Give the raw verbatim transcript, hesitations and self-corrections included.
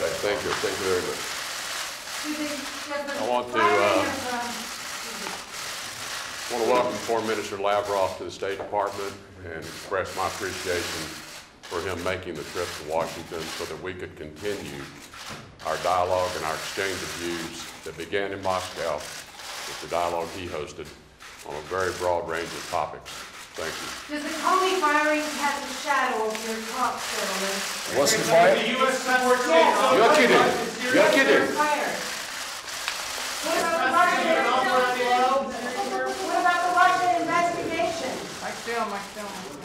Okay, thank you. Thank you very much. I want to, uh, I want to welcome Foreign Minister Lavrov to the State Department and express my appreciation for him making the trip to Washington so that we could continue our dialogue and our exchange of views that began in Moscow with the dialogue he hosted on a very broad range of topics. Thank you. Does the Comey firing cast a shadow over your talk settlement? Wasn't fired? The U S yeah. You're kidding. You're kidding. You're fired. What about the Russian? What about the Russian investigation? I still, I still.